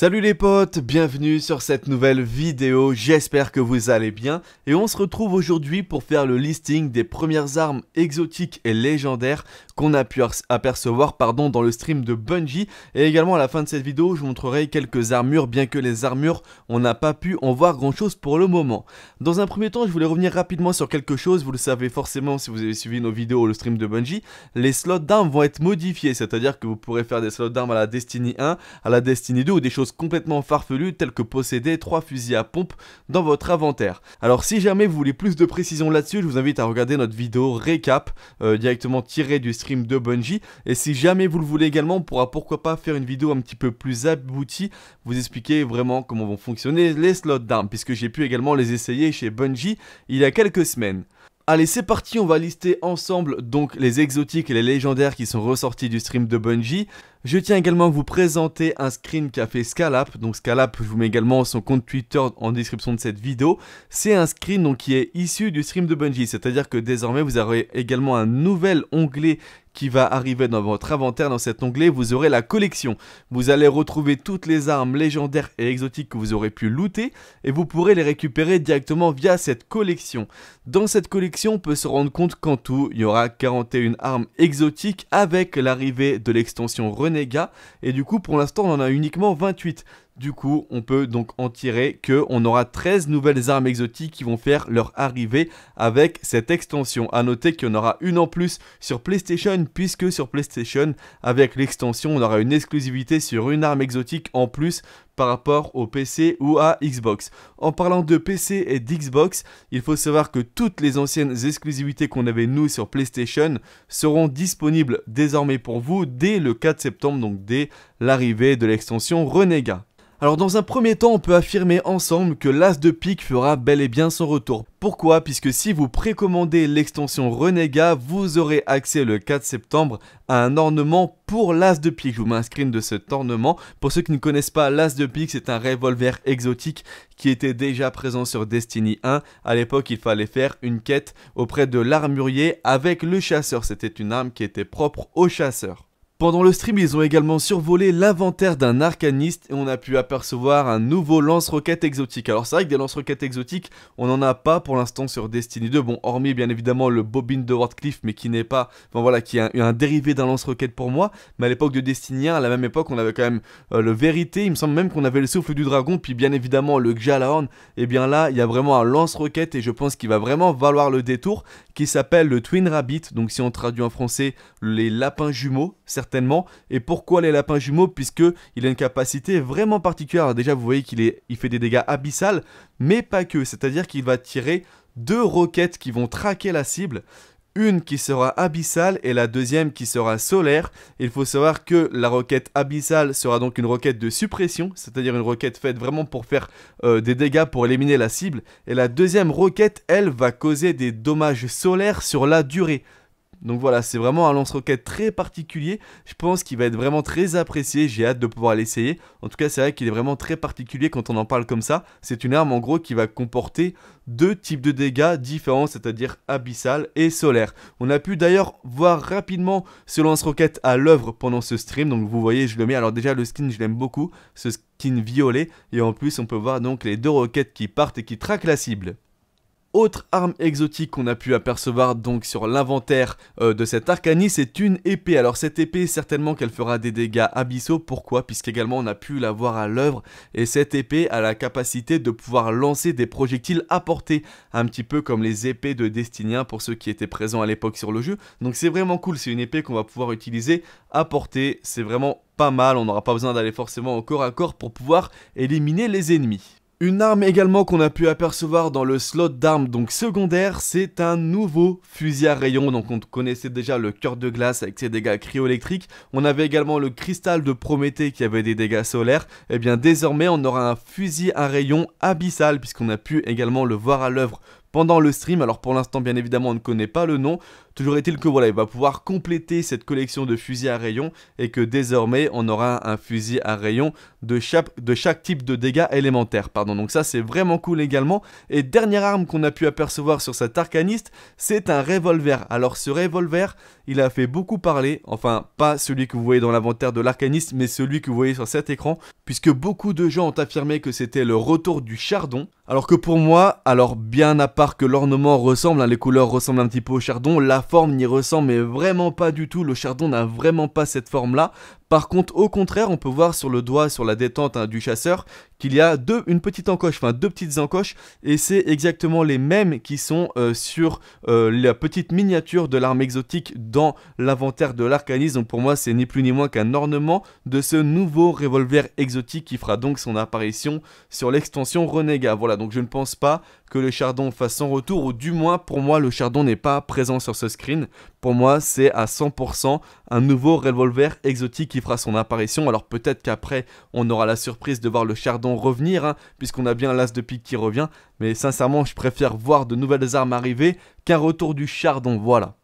Salut les potes, bienvenue sur cette nouvelle vidéo, j'espère que vous allez bien et on se retrouve aujourd'hui pour faire le listing des premières armes exotiques et légendaires qu'on a pu apercevoir dans le stream de Bungie, et également à la fin de cette vidéo je vous montrerai quelques armures, bien que les armures on n'a pas pu en voir grand chose pour le moment. Dans un premier temps je voulais revenir rapidement sur quelque chose, vous le savez forcément si vous avez suivi nos vidéos ou le stream de Bungie, les slots d'armes vont être modifiés, c'est à dire que vous pourrez faire des slots d'armes à la Destiny 1, à la Destiny 2 ou des choses complètement farfelues telles que posséder 3 fusils à pompe dans votre inventaire. Alors si jamais vous voulez plus de précision là-dessus, je vous invite à regarder notre vidéo récap directement tirée du stream de Bungie, et si jamais vous le voulez également, on pourra pourquoi pas faire une vidéo un petit peu plus aboutie, vous expliquer vraiment comment vont fonctionner les slots d'armes, puisque j'ai pu également les essayer chez Bungie il y a quelques semaines. Allez, c'est parti, on va lister ensemble donc les exotiques et les légendaires qui sont ressortis du stream de Bungie. Je tiens également à vous présenter un screen qu'a fait Scalap. Donc Scalap, je vous mets également son compte Twitter en description de cette vidéo. C'est un screen donc qui est issu du stream de Bungie, c'est-à-dire que désormais vous aurez également un nouvel onglet qui va arriver dans votre inventaire. Dans cet onglet, vous aurez la collection. Vous allez retrouver toutes les armes légendaires et exotiques que vous aurez pu looter et vous pourrez les récupérer directement via cette collection. Dans cette collection, on peut se rendre compte qu'en tout, il y aura 41 armes exotiques avec l'arrivée de l'extension Renégats, et du coup, pour l'instant, on en a uniquement 28. Du coup, on peut donc en tirer qu'on aura 13 nouvelles armes exotiques qui vont faire leur arrivée avec cette extension. A noter qu'il y en aura une en plus sur PlayStation, puisque sur PlayStation, avec l'extension, on aura une exclusivité sur une arme exotique en plus par rapport au PC ou à Xbox. En parlant de PC et d'Xbox, il faut savoir que toutes les anciennes exclusivités qu'on avait nous sur PlayStation seront disponibles désormais pour vous dès le 4 septembre, donc dès l'arrivée de l'extension Renégats. Alors dans un premier temps, on peut affirmer ensemble que l'As de pique fera bel et bien son retour. Pourquoi? Puisque si vous précommandez l'extension Renégats, vous aurez accès le 4 septembre à un ornement pour l'As de pique. Je vous mets un screen de cet ornement. Pour ceux qui ne connaissent pas, l'As de pique, c'est un revolver exotique qui était déjà présent sur Destiny 1. À l'époque, il fallait faire une quête auprès de l'armurier avec le chasseur. C'était une arme qui était propre au chasseur. Pendant le stream, ils ont également survolé l'inventaire d'un arcaniste et on a pu apercevoir un nouveau lance-roquette exotique. Alors c'est vrai que des lance-roquettes exotiques, on n'en a pas pour l'instant sur Destiny 2. Bon, hormis bien évidemment le bobine de Wardcliff, mais qui n'est pas... Enfin voilà, qui est un dérivé d'un lance-roquette pour moi. Mais à l'époque de Destiny 1, à la même époque, on avait quand même le vérité. Il me semble même qu'on avait le souffle du dragon, puis bien évidemment le Gjallarhorn. Et bien là, il y a vraiment un lance-roquette et je pense qu'il va vraiment valoir le détour, qui s'appelle le Twin Rabbit. Donc si on traduit en français, les lapins jumeaux, certainement. Et pourquoi les lapins jumeaux? Puisque il a une capacité vraiment particulière. Alors déjà vous voyez qu'il fait des dégâts abyssales, mais pas que, c'est-à-dire qu'il va tirer 2 roquettes qui vont traquer la cible, une qui sera abyssale et la deuxième qui sera solaire. Il faut savoir que la roquette abyssale sera donc une roquette de suppression, c'est-à-dire une roquette faite vraiment pour faire des dégâts pour éliminer la cible, et la deuxième roquette, elle, va causer des dommages solaires sur la durée. Donc voilà, c'est vraiment un lance-roquette très particulier, je pense qu'il va être vraiment très apprécié, j'ai hâte de pouvoir l'essayer. En tout cas, c'est vrai qu'il est vraiment très particulier quand on en parle comme ça. C'est une arme en gros qui va comporter 2 types de dégâts différents, c'est-à-dire abyssal et solaire. On a pu d'ailleurs voir rapidement ce lance-roquette à l'œuvre pendant ce stream, donc vous voyez, je le mets. Alors déjà, le skin, je l'aime beaucoup, ce skin violet, et en plus on peut voir donc les 2 roquettes qui partent et qui traquent la cible. Autre arme exotique qu'on a pu apercevoir donc sur l'inventaire de cet arcaniste, c'est une épée. Alors cette épée, certainement qu'elle fera des dégâts abyssaux. Pourquoi? Puisqu'également on a pu la voir à l'œuvre, et cette épée a la capacité de pouvoir lancer des projectiles à portée, un petit peu comme les épées de Destiny 1 pour ceux qui étaient présents à l'époque sur le jeu. Donc c'est vraiment cool, c'est une épée qu'on va pouvoir utiliser à portée, c'est vraiment pas mal, on n'aura pas besoin d'aller forcément au corps à corps pour pouvoir éliminer les ennemis. Une arme également qu'on a pu apercevoir dans le slot d'armes donc secondaire, c'est un nouveau fusil à rayon. Donc on connaissait déjà le cœur de glace avec ses dégâts cryoélectriques. On avait également le cristal de Prométhée qui avait des dégâts solaires. Et bien désormais on aura un fusil à rayon abyssal, puisqu'on a pu également le voir à l'œuvre pendant le stream. Alors pour l'instant bien évidemment on ne connaît pas le nom, toujours est-il que voilà, il va pouvoir compléter cette collection de fusils à rayon et que désormais on aura un fusil à rayon de chaque type de dégâts élémentaires. Pardon. Donc ça c'est vraiment cool également. Et dernière arme qu'on a pu apercevoir sur cet arcaniste, c'est un revolver. Alors ce revolver, il a fait beaucoup parler, enfin pas celui que vous voyez dans l'inventaire de l'arcaniste, mais celui que vous voyez sur cet écran, puisque beaucoup de gens ont affirmé que c'était le retour du chardon. Alors que pour moi, alors bien à part que l'ornement ressemble, hein, les couleurs ressemblent un petit peu au chardon, la forme n'y ressemble mais vraiment pas du tout, le chardon n'a vraiment pas cette forme là. Par contre au contraire on peut voir sur le doigt, sur la détente hein, du chasseur, qu'il y a deux petites encoches et c'est exactement les mêmes qui sont sur la petite miniature de l'arme exotique dans l'inventaire de l'arcaniste. Donc pour moi c'est ni plus ni moins qu'un ornement de ce nouveau revolver exotique qui fera donc son apparition sur l'extension Renégats. Voilà, donc je ne pense pas que le chardon fasse son retour, ou du moins pour moi le chardon n'est pas présent sur ce screen. Pour moi c'est à 100% un nouveau revolver exotique qui fera son apparition. Alors peut-être qu'après on aura la surprise de voir le chardon revenir hein, puisqu'on a bien l'as de pique qui revient, mais sincèrement je préfère voir de nouvelles armes arriver qu'un retour du chardon. Voilà.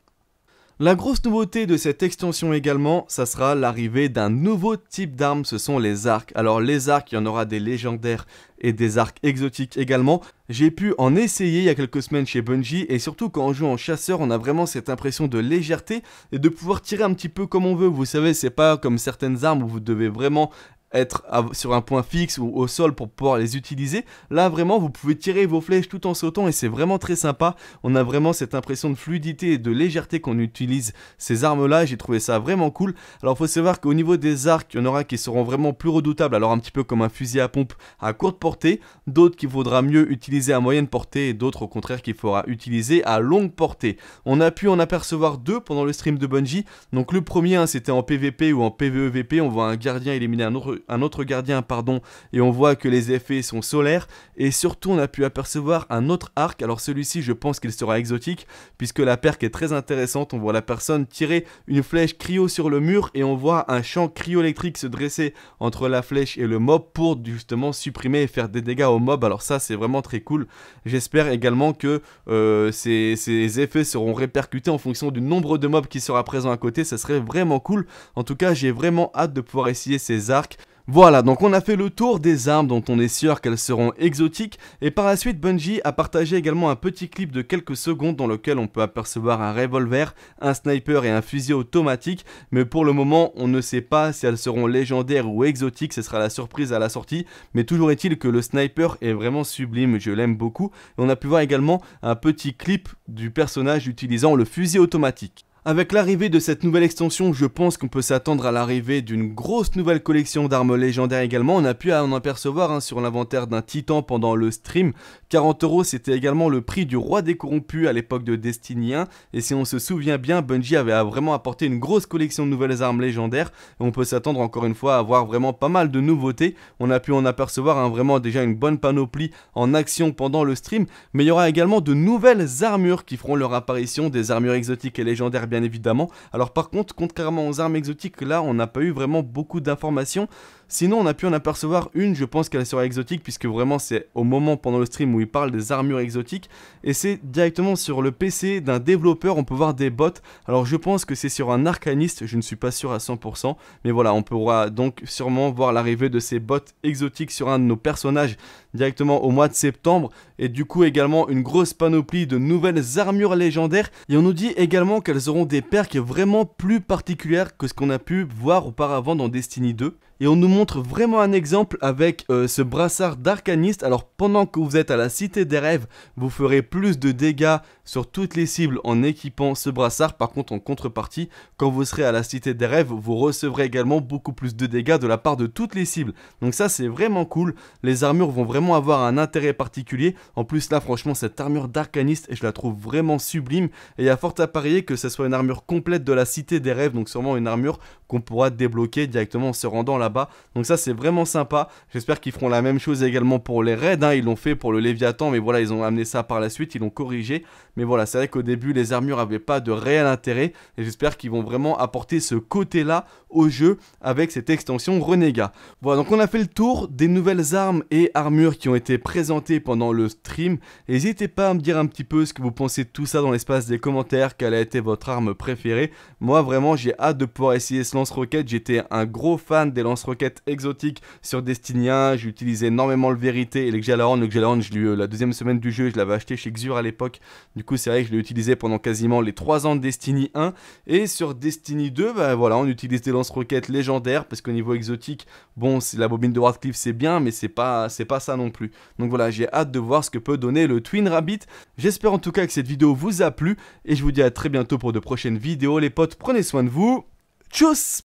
La grosse nouveauté de cette extension également, ça sera l'arrivée d'un nouveau type d'armes, ce sont les arcs. Alors les arcs, il y en aura des légendaires et des arcs exotiques également. J'ai pu en essayer il y a quelques semaines chez Bungie et surtout quand on joue en chasseur, on a vraiment cette impression de légèreté et de pouvoir tirer un petit peu comme on veut. Vous savez, c'est pas comme certaines armes où vous devez vraiment être sur un point fixe ou au sol pour pouvoir les utiliser. Là vraiment vous pouvez tirer vos flèches tout en sautant et c'est vraiment très sympa. On a vraiment cette impression de fluidité et de légèreté qu'on utilise ces armes là, j'ai trouvé ça vraiment cool. Alors il faut savoir qu'au niveau des arcs, il y en aura qui seront vraiment plus redoutables, alors un petit peu comme un fusil à pompe à courte portée, d'autres qu'il faudra mieux utiliser à moyenne portée et d'autres au contraire qu'il faudra utiliser à longue portée. On a pu en apercevoir deux pendant le stream de Bungie. Donc le premier hein, c'était en PVP ou en PVEVP, on voit un gardien éliminer un autre gardien pardon, et on voit que les effets sont solaires. Et surtout on a pu apercevoir un autre arc, alors celui-ci je pense qu'il sera exotique puisque la perk est très intéressante. On voit la personne tirer une flèche cryo sur le mur et on voit un champ cryoélectrique se dresser entre la flèche et le mob pour justement supprimer et faire des dégâts au mob. Alors ça c'est vraiment très cool. J'espère également que ces effets seront répercutés en fonction du nombre de mobs qui sera présent à côté, ça serait vraiment cool. En tout cas j'ai vraiment hâte de pouvoir essayer ces arcs. Voilà, donc on a fait le tour des armes dont on est sûr qu'elles seront exotiques, et par la suite Bungie a partagé également un petit clip de quelques secondes dans lequel on peut apercevoir un revolver, un sniper et un fusil automatique, mais pour le moment on ne sait pas si elles seront légendaires ou exotiques, ce sera la surprise à la sortie, mais toujours est-il que le sniper est vraiment sublime, je l'aime beaucoup, et on a pu voir également un petit clip du personnage utilisant le fusil automatique. Avec l'arrivée de cette nouvelle extension, je pense qu'on peut s'attendre à l'arrivée d'une grosse nouvelle collection d'armes légendaires également. On a pu en apercevoir hein, sur l'inventaire d'un titan pendant le stream. 40 € c'était également le prix du roi des corrompus à l'époque de Destiny 1. Et si on se souvient bien, Bungie avait vraiment apporté une grosse collection de nouvelles armes légendaires. Et on peut s'attendre encore une fois à avoir vraiment pas mal de nouveautés. On a pu en apercevoir hein, vraiment déjà une bonne panoplie en action pendant le stream. Mais il y aura également de nouvelles armures qui feront leur apparition, des armures exotiques et légendaires bien évidemment. Alors par contre, contrairement aux armes exotiques, là on n'a pas eu vraiment beaucoup d'informations. Sinon on a pu en apercevoir une, je pense qu'elle sera exotique puisque vraiment c'est au moment pendant le stream où il parle des armures exotiques et c'est directement sur le PC d'un développeur, on peut voir des bots. Alors je pense que c'est sur un arcaniste, je ne suis pas sûr à 100%, mais voilà, on pourra donc sûrement voir l'arrivée de ces bots exotiques sur un de nos personnages directement au mois de septembre, et du coup également une grosse panoplie de nouvelles armures légendaires. Et on nous dit également qu'elles auront des perks vraiment plus particulières que ce qu'on a pu voir auparavant dans Destiny 2. Et on nous montre vraiment un exemple avec ce brassard d'arcaniste. Alors pendant que vous êtes à la Cité des Rêves, vous ferez plus de dégâts sur toutes les cibles en équipant ce brassard. Par contre en contrepartie, quand vous serez à la Cité des Rêves, vous recevrez également beaucoup plus de dégâts de la part de toutes les cibles. Donc ça c'est vraiment cool, les armures vont vraiment avoir un intérêt particulier. En plus là franchement cette armure d'arcaniste, je la trouve vraiment sublime. Et il y a fort à parier que ce soit une armure complète de la Cité des Rêves, donc sûrement une armure qu'on pourra débloquer directement en se rendant là bas. Donc ça c'est vraiment sympa, j'espère qu'ils feront la même chose également pour les raids hein. Ils l'ont fait pour le léviathan mais voilà, ils ont amené ça par la suite, ils l'ont corrigé, Mais voilà, c'est vrai qu'au début, les armures n'avaient pas de réel intérêt. Et j'espère qu'ils vont vraiment apporter ce côté-là au jeu avec cette extension Renégats. Voilà, donc on a fait le tour des nouvelles armes et armures qui ont été présentées pendant le stream. N'hésitez pas à me dire un petit peu ce que vous pensez de tout ça dans l'espace des commentaires. Quelle a été votre arme préférée? Moi, vraiment, j'ai hâte de pouvoir essayer ce lance-roquette. J'étais un gros fan des lance-roquettes exotiques sur Destiny 1. J'utilisais énormément le vérité et le Gjallarhorn. Le Gjallarhorn, la deuxième semaine du jeu, je l'avais acheté chez Xur à l'époque. Du coup, c'est vrai que je l'ai utilisé pendant quasiment les 3 ans de Destiny 1. Et sur Destiny 2, bah voilà, on utilise des lance-roquettes légendaires parce qu'au niveau exotique, bon, la bobine de Wardcliff, c'est bien, mais c'est pas ça non plus. Donc voilà, j'ai hâte de voir ce que peut donner le Twin Rabbit. J'espère en tout cas que cette vidéo vous a plu et je vous dis à très bientôt pour de prochaines vidéos. Les potes, prenez soin de vous. Tchuss!